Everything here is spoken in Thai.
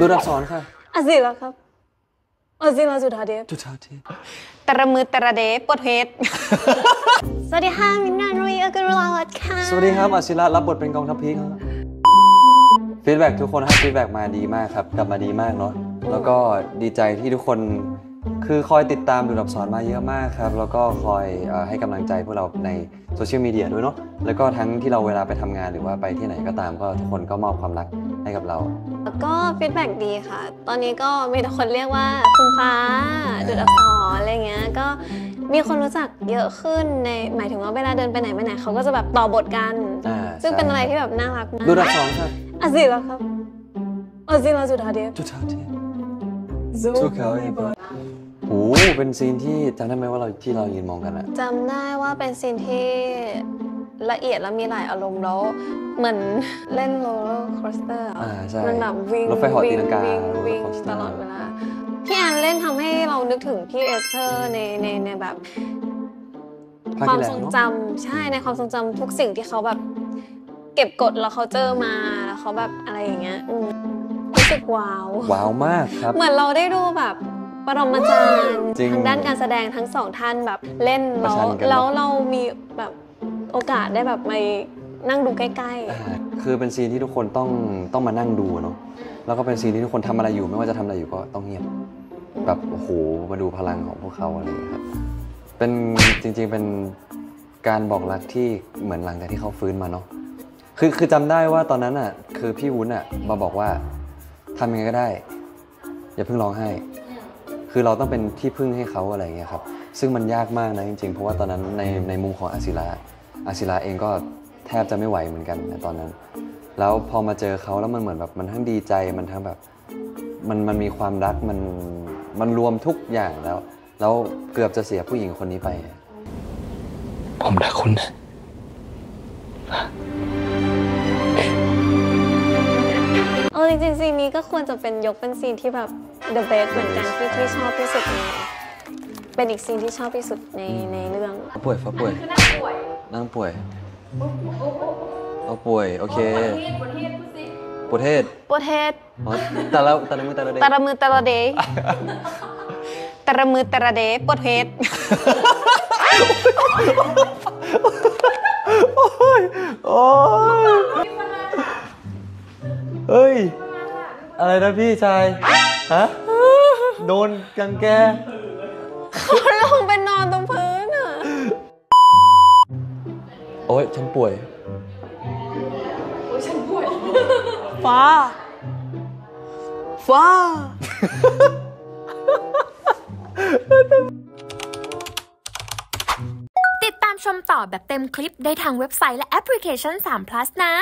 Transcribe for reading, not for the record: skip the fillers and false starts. ดูอักษรค่ะอศิลาครับอศิลาจุฑาเดชตระมือตระเดชปวดเฮดสวัสดีค่ะมินนานุยอักรุลาวัดค่ะสวัสดีครับอศิลารับบทเป็นกองทัพพีคฟีดแบ็กทุกคนให้ฟีดแบ็กมาดีมากครับกลับมาดีมากเนาะแล้วก็ดีใจที่ทุกคนคือคอยติดตามดูอักษรมาเยอะมากครับแล้วก็คอยให้กำลังใจพวกเราในโซเชียลมีเดียด้วยเนาะแล้วก็ทั้งที่เราเวลาไปทำงานหรือว่าไปที่ไหนก็ตามก็ทุกคนก็มอบความรักให้กับเราก็ฟีดแบ็กดีค่ะตอนนี้ก็มีแต่คนเรียกว่าคุณฟ้าดูอักษรอะไรเงี้ยก็มีคนรู้จักเยอะขึ้นในหมายถึงว่าเวลาเดินไปไหนมาไหนเขาก็จะแบบต่อบทกันซึ่งเป็นอะไรที่แบบน่ารักมากดูอักษรครับอศิลาครับอศิลาจุฑาเดชโอ้เป็นซีนที่จำได้ไหมว่าเราที่เรายืนมองกันอะจำได้ว่าเป็นซีนที่ละเอียดและมีหลายอารมณ์แล้วเหมือนเล่นโรลเลอร์โคสเตอร์มันแบบวิ่งวิ่งตลอดเวลาพี่แอนเล่นทำให้เรานึกถึงพี่เอสเธอร์ในแบบความทรงจำใช่ในความทรงจำทุกสิ่งที่เขาแบบเก็บกดแล้วเขาเจอมาแล้วเขาแบบอะไรอย่างเงี้ยรู้สึกว้าวว้าวมากครับเหมือนเราได้ดูแบบปรมาจารย์ทางด้านการแสดงทั้งสองท่านแบบเล่นแล้วเรามีแบบโอกาสได้แบบมานั่งดูใกล้ๆคือเป็นซีนที่ทุกคนต้องมานั่งดูเนาะแล้วก็เป็นซีนที่ทุกคนทำอะไรอยู่ไม่ว่าจะทำอะไรอยู่ก็ต้องเงียบแบบโอ้โหมาดูพลังของพวกเขาอะไรครับเป็นจริงๆเป็นการบอกรักที่เหมือนหลังจากที่เขาฟื้นมาเนาะคือจำได้ว่าตอนนั้นอ่ะคือพี่วุ้นอ่ะมาบอกว่าทำยังไงก็ได้อย่าเพิ่งร้องไห้คือเราต้องเป็นที่พึ่งให้เขาอะไรเงี้ยครับซึ่งมันยากมากนะจริงๆเพราะว่าตอนนั้นในมุมของอาศิลาเองก็แทบจะไม่ไหวเหมือนกันในตอนนั้นแล้วพอมาเจอเขาแล้วมันเหมือนแบบมันทั้งดีใจมันทั้งแบบมันมีความรักมันรวมทุกอย่างแล้วเกือบจะเสียผู้หญิงคนนี้ไปผมรักคุณนะจริงๆซีนนี้ก็ควรจะเป็นยกเป็นซีนที่แบบ the best เหมือนกันที่ชอบที่สุดเป็นอีกซีนที่ชอบที่สุดในเรื่องป่วยนั่งป่วยเอาป่วยโอเคปวดเทศตะละมือตะละเดปวดเทศโอ้ยเอ้ยอะไรนะพี่ชายฮะโดนกังแกเขาลงไปนอนตรงพื้นอ่ะโอ้ยฉันป่วยฟ้าติดตามชมต่อแบบเต็มคลิปได้ทางเว็บไซต์และแอปพลิเคชัน3 plus นะ